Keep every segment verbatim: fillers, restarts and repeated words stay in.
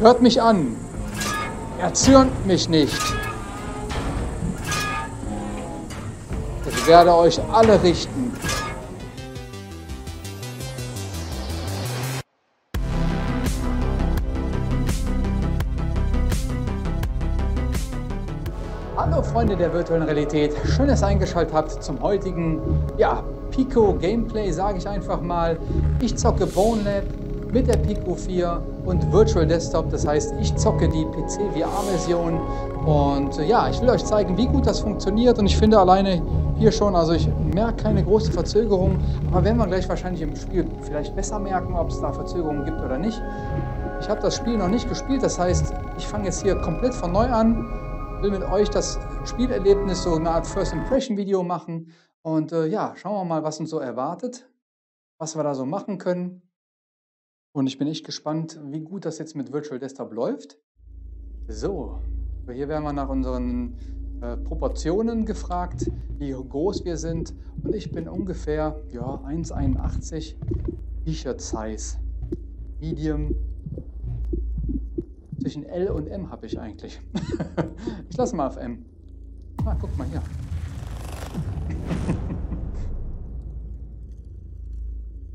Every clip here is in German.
Hört mich an. Erzürnt mich nicht. Ich werde euch alle richten. Hallo Freunde der virtuellen Realität, schön, dass ihr eingeschaltet habt zum heutigen, ja, Pico Gameplay, sage ich einfach mal. Ich zocke BoneLab mit der Pico vier und Virtual Desktop, das heißt, ich zocke die P C V R-Version und ja, ich will euch zeigen, wie gut das funktioniert und ich finde alleine hier schon, also ich merke keine große Verzögerung, aber werden wir gleich wahrscheinlich im Spiel vielleicht besser merken, ob es da Verzögerungen gibt oder nicht. Ich habe das Spiel noch nicht gespielt, das heißt, ich fange jetzt hier komplett von neu an, will mit euch das Spielerlebnis, so eine Art First Impression Video machen und äh, ja, schauen wir mal, was uns so erwartet, was wir da so machen können. Und ich bin echt gespannt, wie gut das jetzt mit Virtual Desktop läuft. So, hier werden wir nach unseren äh, Proportionen gefragt, wie groß wir sind. Und ich bin ungefähr, ja, eins Komma einundachtzig, T-Shirt Size, Medium. Zwischen L und M habe ich eigentlich. Ich lasse mal auf M. Ah, guck mal hier.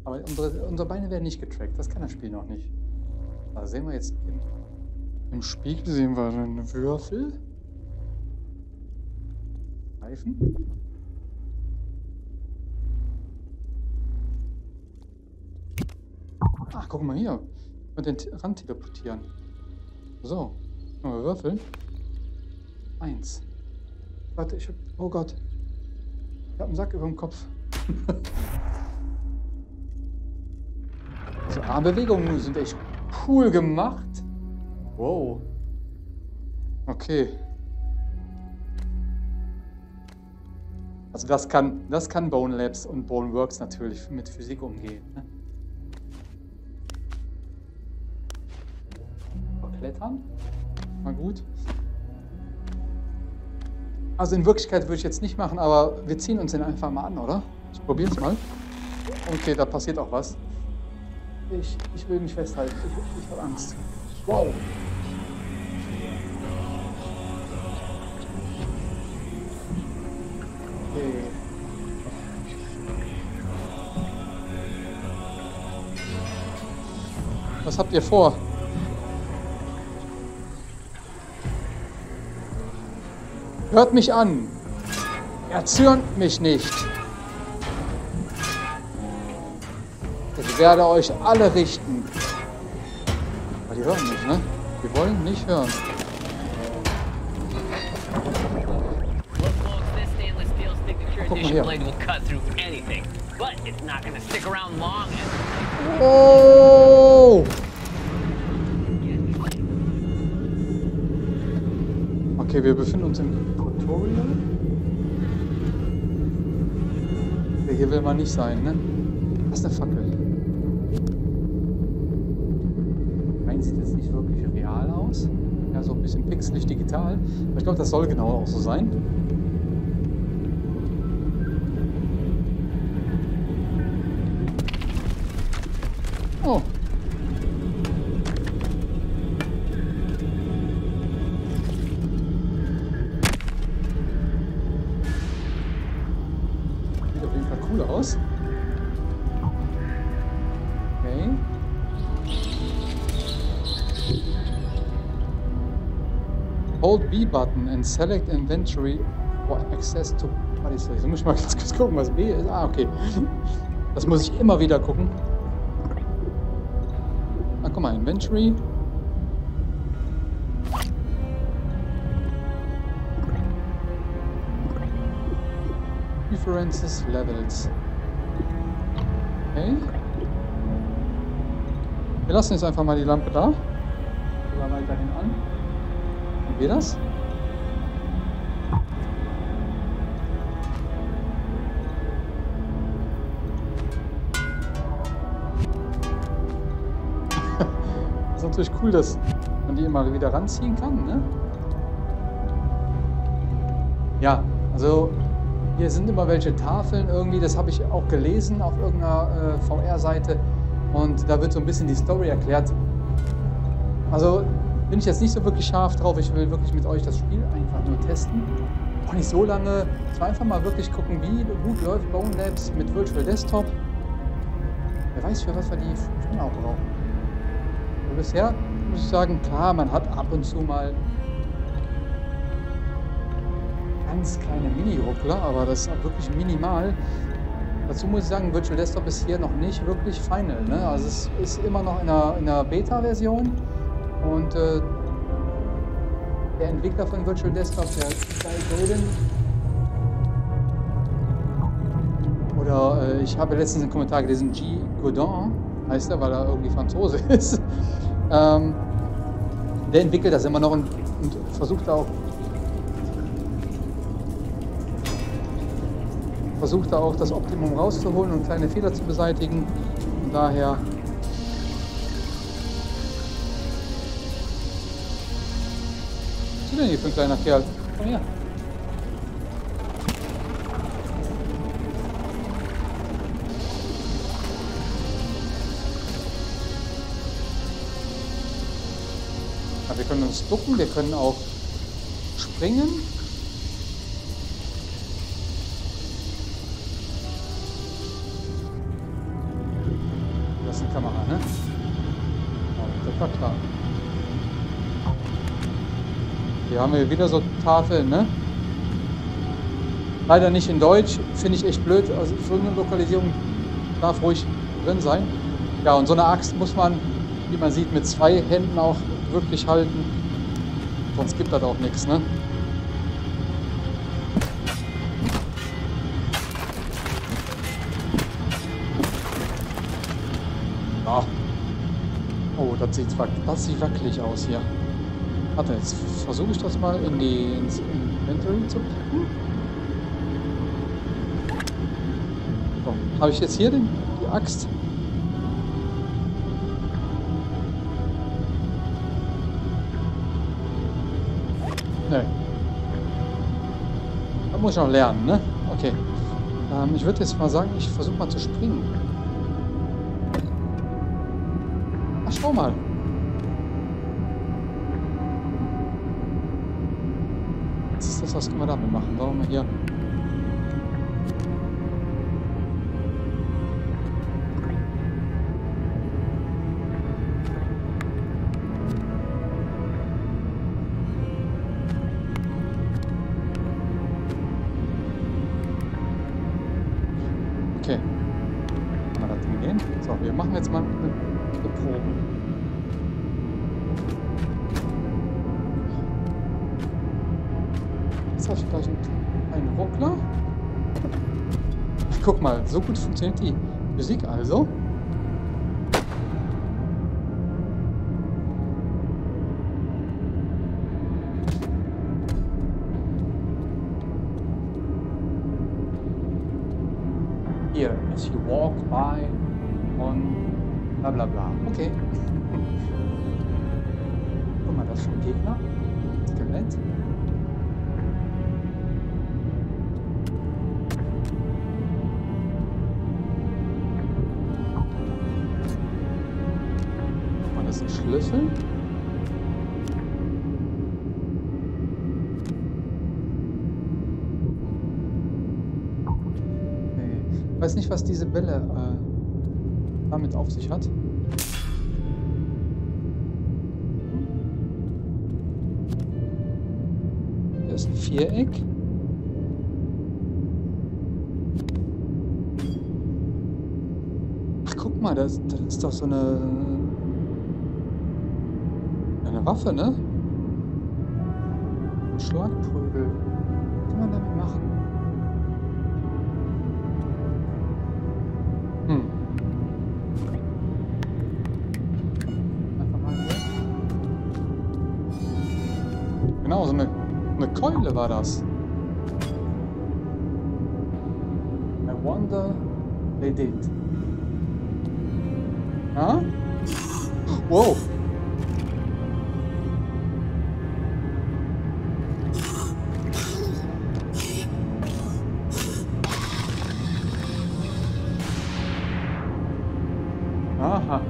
Aber unsere, unsere Beine werden nicht getrackt, das kann das Spiel noch nicht. Da sehen wir jetzt im, im Spiegel sehen wir einen Würfel. Reifen. Ach, guck mal hier. Mit den Rand teleportieren. So, wir würfeln. Eins. Warte, ich hab. Oh Gott. Ich hab einen Sack über dem Kopf. Also Armbewegungen sind echt cool gemacht. Wow. Okay. Also das kann, das kann BoneLabs und Boneworks natürlich mit Physik umgehen. Ne? Klettern. Mal gut. Also in Wirklichkeit würde ich jetzt nicht machen, aber wir ziehen uns den einfach mal an, oder? Ich probiere es mal. Okay, da passiert auch was. Ich, ich will mich festhalten. Ich, ich habe Angst. Wow! Okay. Was habt ihr vor? Hört mich an. Erzürnt mich nicht. Ich werde euch alle richten. Aber die hören nicht, ne? Die wollen nicht hören. Guck mal hier. Oh! Okay, wir befinden uns im Tutorial. Hier will man nicht sein, ne? Was ist eine Fackel? Sieht jetzt nicht wirklich real aus. Ja, so ein bisschen pixelig digital. Aber ich glaube, das soll genau auch so sein. Oh. Sieht auf jeden Fall cool aus. Okay. Hold B button and select inventory for access to Parties. So muss ich mal ganz kurz gucken, was B ist. Ah, okay. Das muss ich immer wieder gucken. Ah, guck mal, Inventory. Preferences, Levels. Okay. Wir lassen jetzt einfach mal die Lampe da. Gehen wir weiterhin an. Geht das? Das ist natürlich cool, dass man die immer wieder ranziehen kann, ne? Ja, also hier sind immer welche Tafeln irgendwie, das habe ich auch gelesen auf irgendeiner äh, V R-Seite und da wird so ein bisschen die Story erklärt. Also bin ich jetzt nicht so wirklich scharf drauf. Ich will wirklich mit euch das Spiel einfach nur testen. Auch nicht so lange. Ich will einfach mal wirklich gucken, wie gut läuft BoneLabs mit Virtual Desktop. Wer weiß, für was wir die schon auch brauchen. Und bisher muss ich sagen, klar, man hat ab und zu mal ganz kleine Mini-Ruckler, aber das ist auch wirklich minimal. Dazu muss ich sagen, Virtual Desktop ist hier noch nicht wirklich final, ne? Also es ist immer noch in einer, einer Beta-Version und äh, der Entwickler von Virtual Desktop, der Guy Godin, oder äh, ich habe letztens einen Kommentar gelesen, Guy Godin heißt er, weil er irgendwie Franzose ist, ähm, der entwickelt das immer noch und, und versucht auch versucht da auch das Optimum rauszuholen und kleine Fehler zu beseitigen. Und daher was ist denn hier für ein kleiner Kerl? Komm her! Ja, wir können uns ducken, wir können auch springen. Kamera, ne? Oh, das war klar. Hier haben wir wieder so Tafeln, ne? Leider nicht in Deutsch, finde ich echt blöd. Also so eine Lokalisierung darf ruhig drin sein. Ja, und so eine Axt muss man, wie man sieht, mit zwei Händen auch wirklich halten. Sonst gibt das auch nichts, ne? Das sieht, das sieht wackelig aus hier. Warte, jetzt versuche ich das mal in die, ins Inventory zu packen. So, habe ich jetzt hier den, die Axt? Nee. Das muss ich noch lernen, ne? Okay. Ähm, ich würde jetzt mal sagen, ich versuche mal zu springen. Ach, schau mal. Was ist das? Was können wir damit machen? Warum wir hier? Okay. Kann man das Ding gehen? So, wir machen jetzt mal eine Probe. Jetzt habe ich gleich einen Ruckler. Guck mal, so gut funktioniert die Musik also. Here, as you walk by on bla bla bla. Okay. Guck mal, das ist schon ein Gegner. Skelett. Guck mal, das ist ein Schlüssel. Okay. Ich weiß nicht, was diese Bälle äh damit auf sich hat. Das ist ein Viereck. Ach, guck mal, das, das ist doch so eine eine Waffe, ne? Ein Schlagprügel. Was kann man damit machen? Genau, so eine, eine Keule war das. I wonder they did. Huh? Wow! Aha.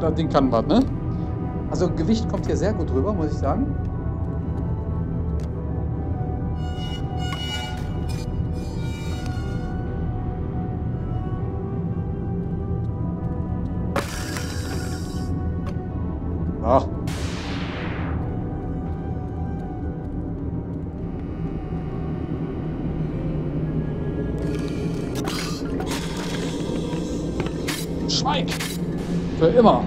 Boah, das Ding kann was, ne? Also Gewicht kommt hier sehr gut rüber, muss ich sagen. Ach. Schweig! Für immer!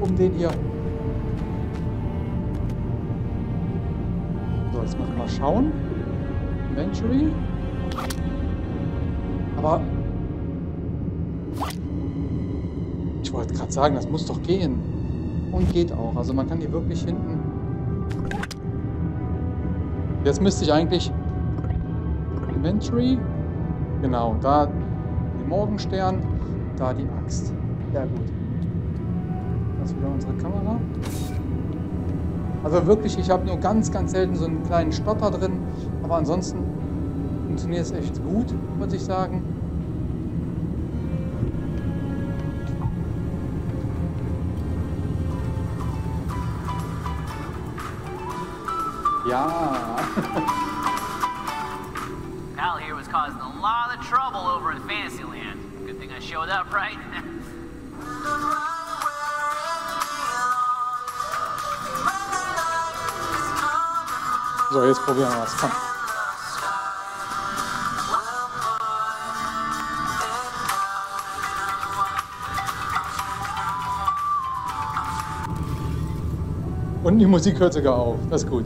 Um den hier. So, jetzt mal, mal schauen. Inventory. Aber ich wollte gerade sagen, das muss doch gehen. Und geht auch. Also man kann die wirklich hinten. Jetzt müsste ich eigentlich Inventory. Genau, da den Morgenstern, da die Axt. Sehr gut. Das wieder unsere Kamera. Also wirklich, ich habe nur ganz, ganz selten so einen kleinen Stotter drin, aber ansonsten funktioniert es echt gut, muss ich sagen. Ja. Al here was causing a lot of trouble over in Fantasyland. Good thing I showed up, right? So, jetzt probieren wir was. Komm. Und die Musik hört sogar auf. Das ist gut.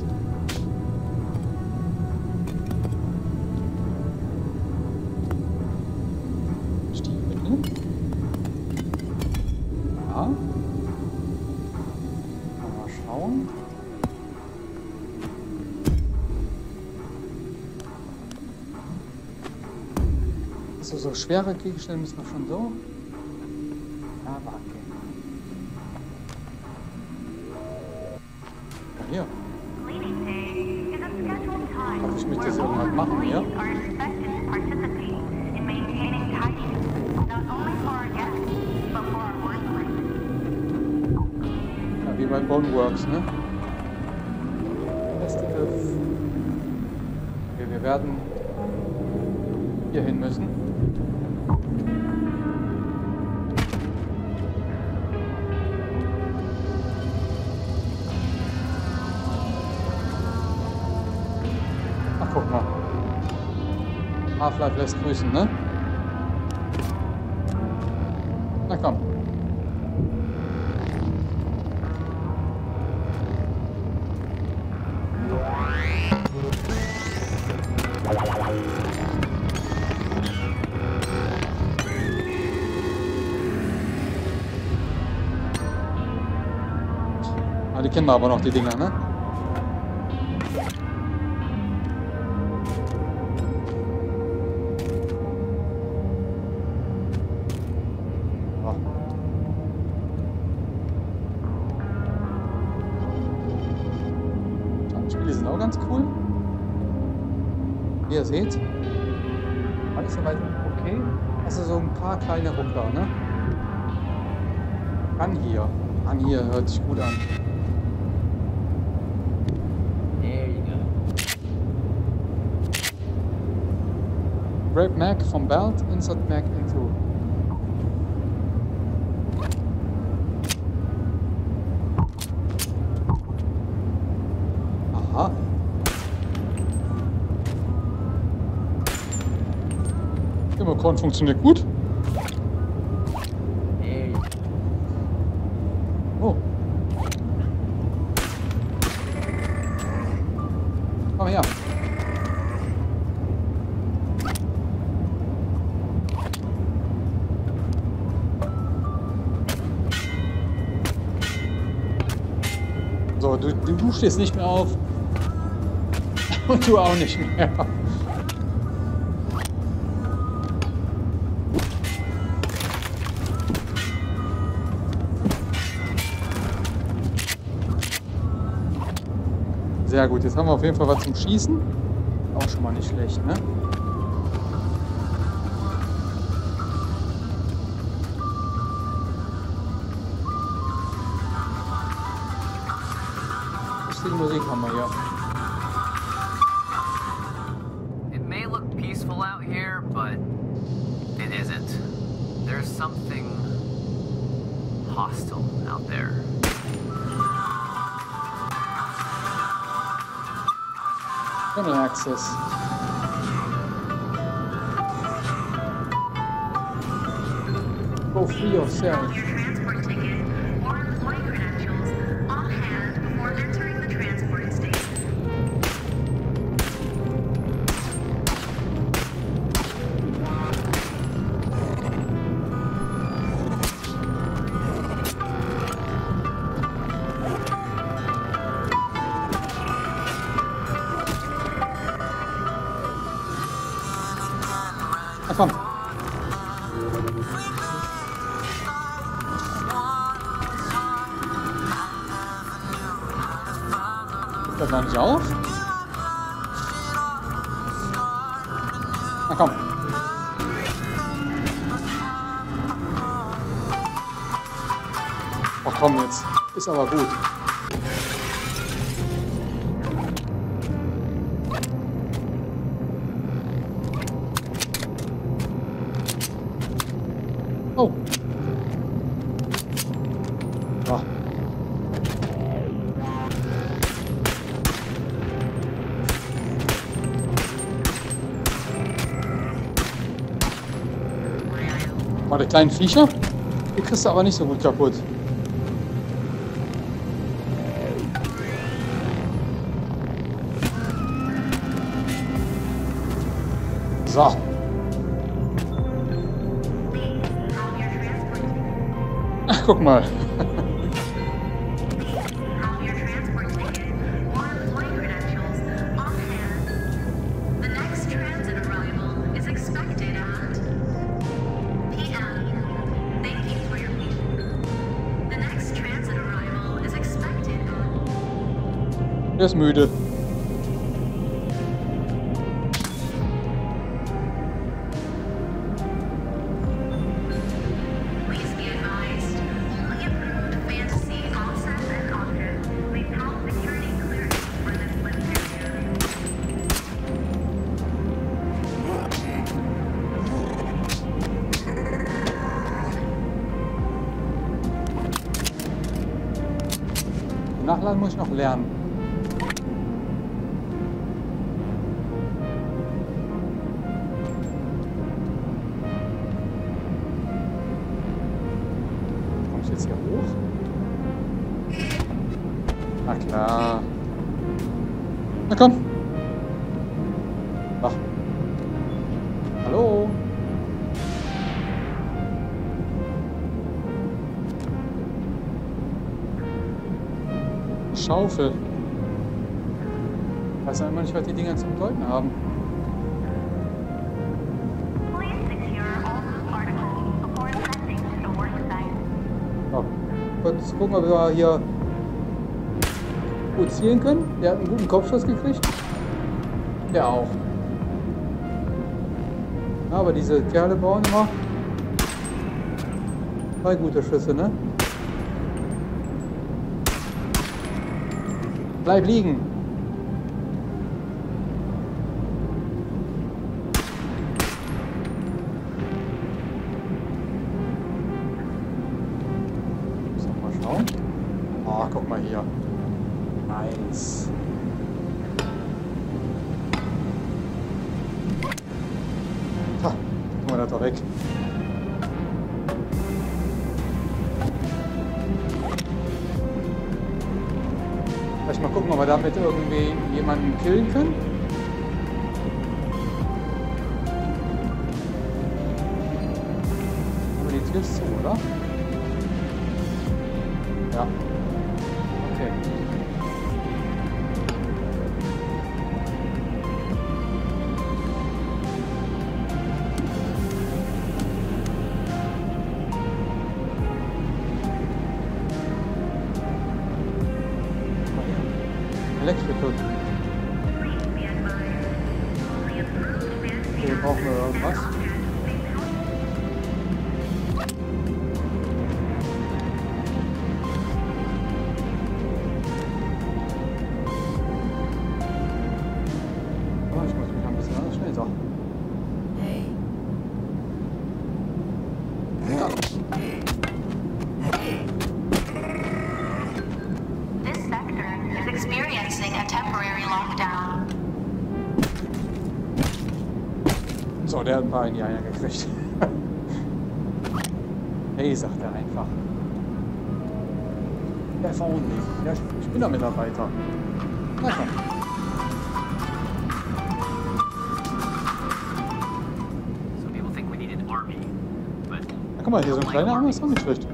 Schwere Gegenstände müssen wir schon so. Ja, warte. Ja, hier. Darf ich mich das irgendwann machen hier? Ja, wie bei Boneworks, ne? Okay, wir werden hier hin müssen. Half-Life lässt grüßen, ne? Na komm. Ah, die kennen wir aber noch, die Dinger, ne? Seht, alles soweit okay. Also so ein paar kleine Ruckler, ne? An hier, an hier hört sich gut an. There you go. Grab Mac from belt, insert Mac into. Aha. Popcorn funktioniert gut. Oh. Komm her. So, du, du stehst nicht mehr auf. Und du auch nicht mehr. Sehr gut, jetzt haben wir auf jeden Fall was zum Schießen. Auch schon mal nicht schlecht, ne? Was für die Musik haben wir hier? Access. Go free yourself. Auf. Na komm. Ach komm jetzt. Ist aber gut. Oh. Oh. Bei der kleinen Viecher, die kriegst du aber nicht so gut kaputt. So. Ach, guck mal. Er ist müde. Nachladen muss ich noch lernen. Na komm. Ach. Hallo. Schaufel. Ich weiß einmal nicht, was die Dinger zu bedeuten haben. Oh. Kurz gucken, ob wir hier gut zielen können. Der hat einen guten Kopfschuss gekriegt. Der auch. Ja, aber diese Kerle bauen immer zwei gute Schüsse, ne? Bleib liegen! Muss noch mal schauen. Ah, oh, guck mal hier. Nice. Ha, guck mal, da hat er weg. Vielleicht mal gucken, ob wir damit irgendwie jemanden killen können. Aber die Tür ist zu, oder? Ja. Okay. Elektriker. Okay, brauchen wir irgendwas. Oh, ich muss mich ein bisschen anders schnell sagen. Ja. So, der hat ein paar in die Eier gekriegt. Hey, sagt er einfach. Der verhungert nicht. Ja, ich bin doch Mitarbeiter. Na komm. Na, guck mal, hier so ein kleiner Arm ist auch nicht schlecht.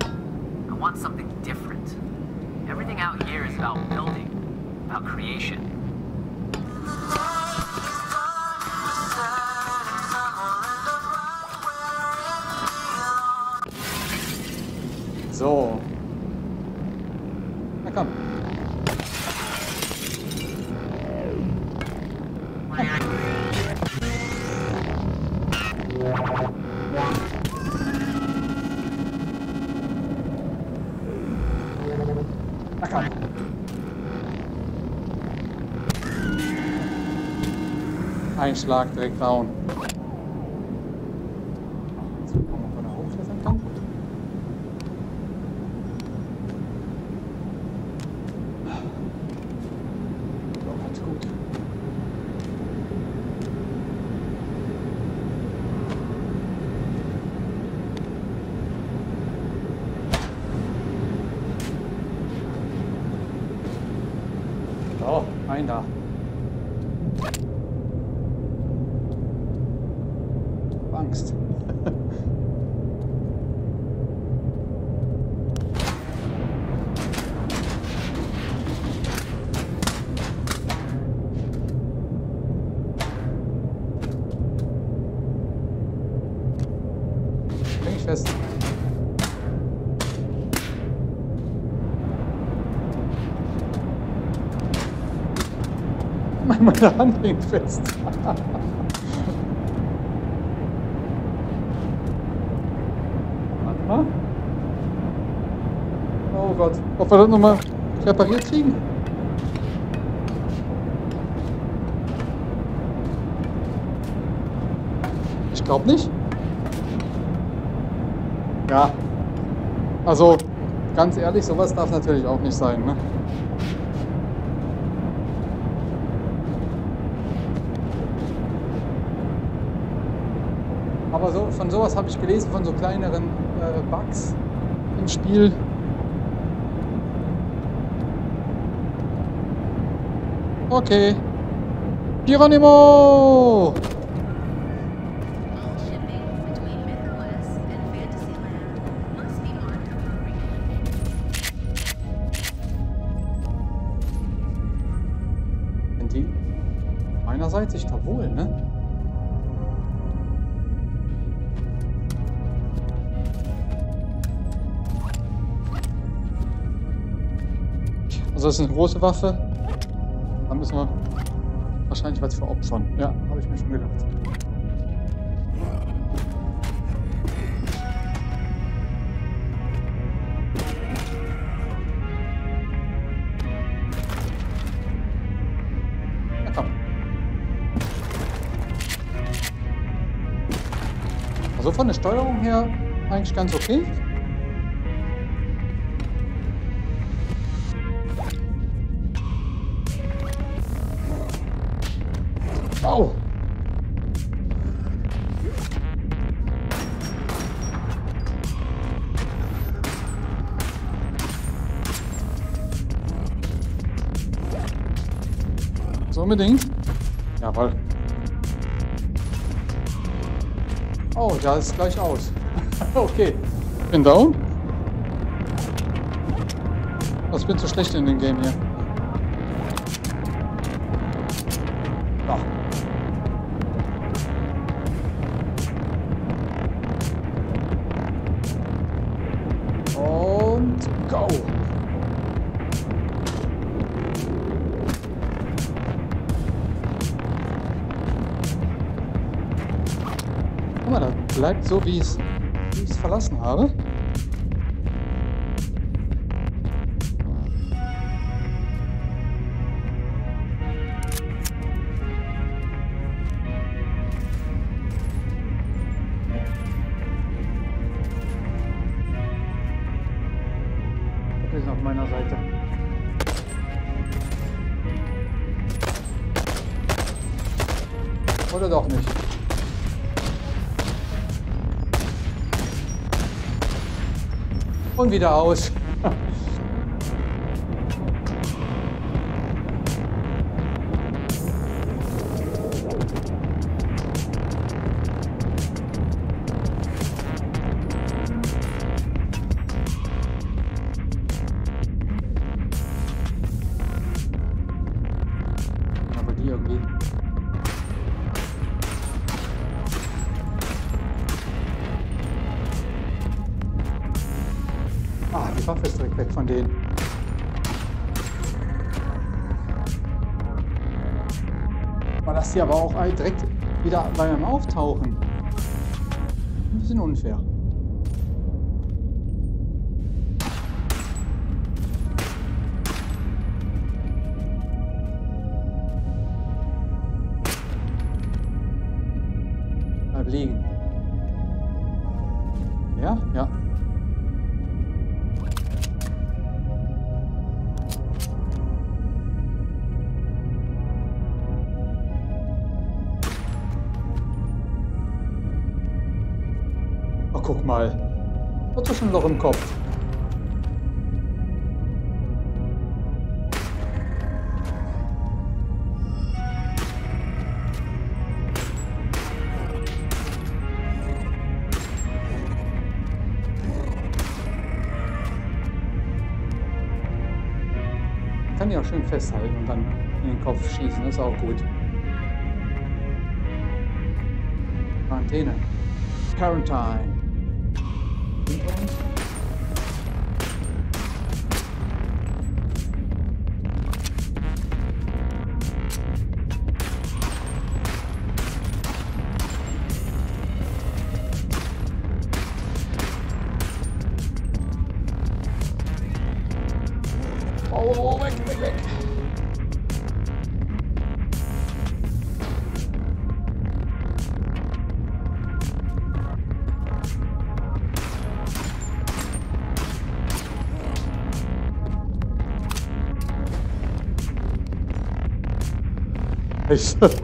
About creation. So. Na komm. Na komm. Ein Schlag direkt down. Jetzt gucken wir mal, ob wir da hochklettern können. So, ganz gut. So, ein da. Angst. Häng ich fest. Meine Hand hängt fest. Oh Gott, ob wir das nochmal repariert kriegen? Ich glaube nicht. Ja. Also, ganz ehrlich, sowas darf natürlich auch nicht sein, ne? Aber so, von sowas habe ich gelesen, von so kleineren äh, Bugs im Spiel. Okay. Geronimo! Sind die meinerseits? Ich glaube wohl, ne? Also das ist eine große Waffe. Da müssen wir wahrscheinlich was veropfern. Ja, habe ich mir schon gedacht. Na komm. Also von der Steuerung her eigentlich ganz okay. Au! unbedingt. Jawohl. Oh, da ist gleich aus. Okay. Ich bin down. Ich bin zu schlecht in dem Game hier. Ja. Und go! Guck mal, das bleibt so, wie ich es wie ich es verlassen habe. Und wieder aus. Aber die irgendwie. Die Waffe ist direkt weg von denen. War das hier aber auch direkt wieder beim Auftauchen? Ein bisschen unfair. Bleib liegen. Ja? Ja. Guck mal, hat doch schon ein Loch im Kopf. Ich kann die auch schön festhalten und dann in den Kopf schießen, das ist auch gut. Quarantäne. Quarantine. Oh, weg, weg, weg. Weg,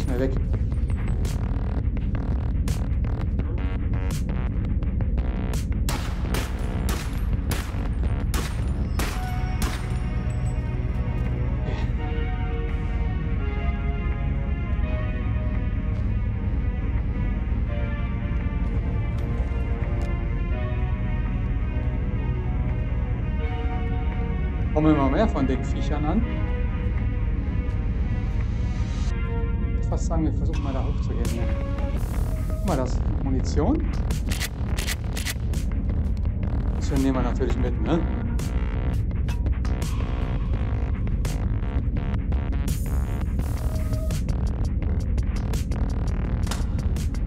schnell weg. Kommen immer mehr von den Viechern an. Ich würde fast sagen, wir versuchen mal da hochzugehen. Guck mal, das ist Munition. Das nehmen wir natürlich mit, ne?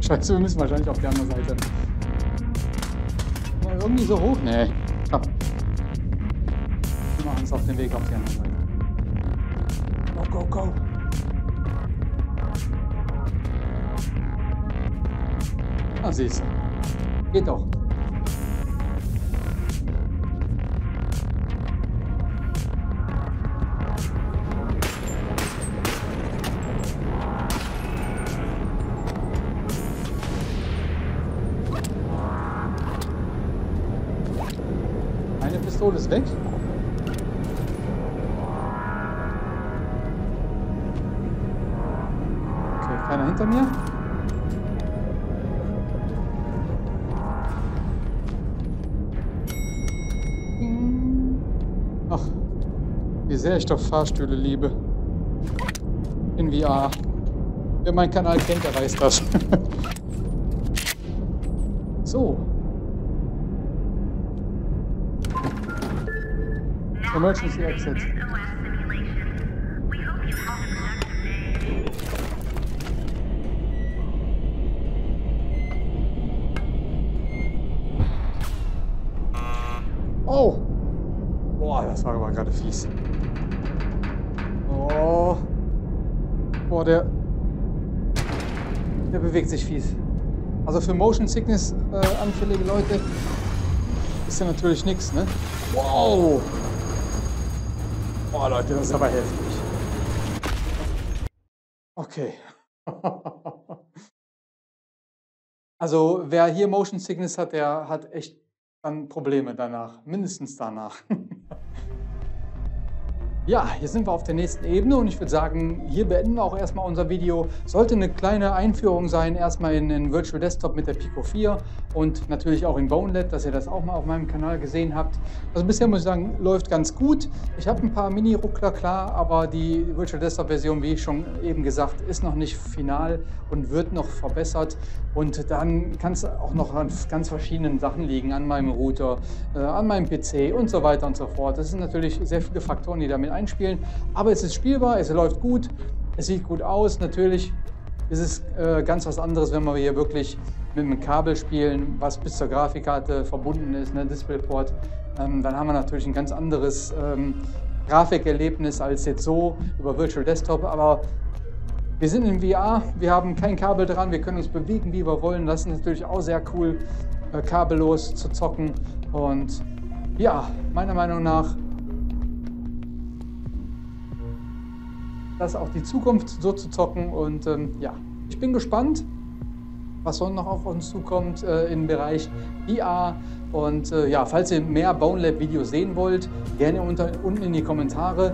Scheiße, wir müssen wahrscheinlich auf die andere Seite. Mal irgendwie so hoch? Nee. Klapp. Machen es auf den Weg auf die andere Seite. Go, go, go! Ah, siehst du. Geht doch. Mikrofon ist weg. Okay, keiner hinter mir. Ach, wie sehr ich doch Fahrstühle liebe. In V R. Wer meinen Kanal kennt, der weiß das. So. Emergency Exit. Oh! Boah, das war aber gerade fies. Oh. Boah, der... Der bewegt sich fies. Also für Motion Sickness äh, anfällige Leute ist ja natürlich nichts, ne? Wow! Oh Leute, das ist aber heftig. Okay. Also wer hier Motion Sickness hat, der hat echt dann Probleme danach. Mindestens danach. Ja, hier sind wir auf der nächsten Ebene und ich würde sagen, hier beenden wir auch erstmal unser Video. Sollte eine kleine Einführung sein, erstmal in den Virtual Desktop mit der Pico vier und natürlich auch in BoneLab, dass ihr das auch mal auf meinem Kanal gesehen habt. Also bisher muss ich sagen, läuft ganz gut. Ich habe ein paar Mini-Ruckler, klar, aber die Virtual Desktop Version, wie ich schon eben gesagt, ist noch nicht final und wird noch verbessert. Und dann kann es auch noch an ganz verschiedenen Sachen liegen, an meinem Router, äh, an meinem P C und so weiter und so fort. Das sind natürlich sehr viele Faktoren, die damit einspielen, aber es ist spielbar, es läuft gut, es sieht gut aus. Natürlich ist es äh, ganz was anderes, wenn wir hier wirklich mit einem Kabel spielen, was bis zur Grafikkarte verbunden ist, ne, DisplayPort. Ähm, dann haben wir natürlich ein ganz anderes ähm, Grafikerlebnis als jetzt so über Virtual Desktop, aber wir sind in V R, wir haben kein Kabel dran, wir können uns bewegen, wie wir wollen. Das ist natürlich auch sehr cool, äh, kabellos zu zocken und ja, meiner Meinung nach, das auch die Zukunft so zu zocken und ähm, ja, ich bin gespannt, was sonst noch auf uns zukommt äh, im Bereich V R und äh, ja, falls ihr mehr BoneLab-Videos sehen wollt, gerne unter, unten in die Kommentare.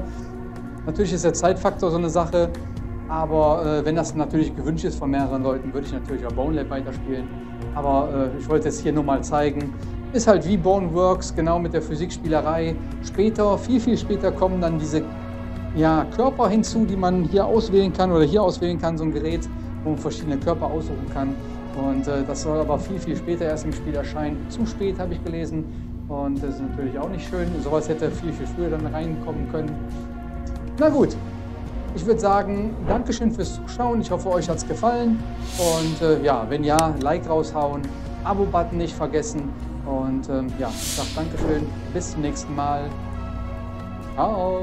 Natürlich ist der Zeitfaktor so eine Sache, aber äh, wenn das natürlich gewünscht ist von mehreren Leuten, würde ich natürlich auch BoneLab weiterspielen, aber äh, ich wollte es hier nur mal zeigen. Ist halt wie Boneworks, genau mit der Physikspielerei. Später, viel, viel später kommen dann diese ja, Körper hinzu, die man hier auswählen kann oder hier auswählen kann, so ein Gerät, wo man verschiedene Körper aussuchen kann. Und äh, das soll aber viel, viel später erst im Spiel erscheinen. Zu spät, habe ich gelesen. Und das ist natürlich auch nicht schön. Sowas hätte viel, viel früher dann reinkommen können. Na gut, ich würde sagen, Dankeschön fürs Zuschauen. Ich hoffe, euch hat es gefallen. Und äh, ja, wenn ja, Like raushauen, Abo-Button nicht vergessen. Und äh, ja, ich sage Dankeschön. Bis zum nächsten Mal. Ciao.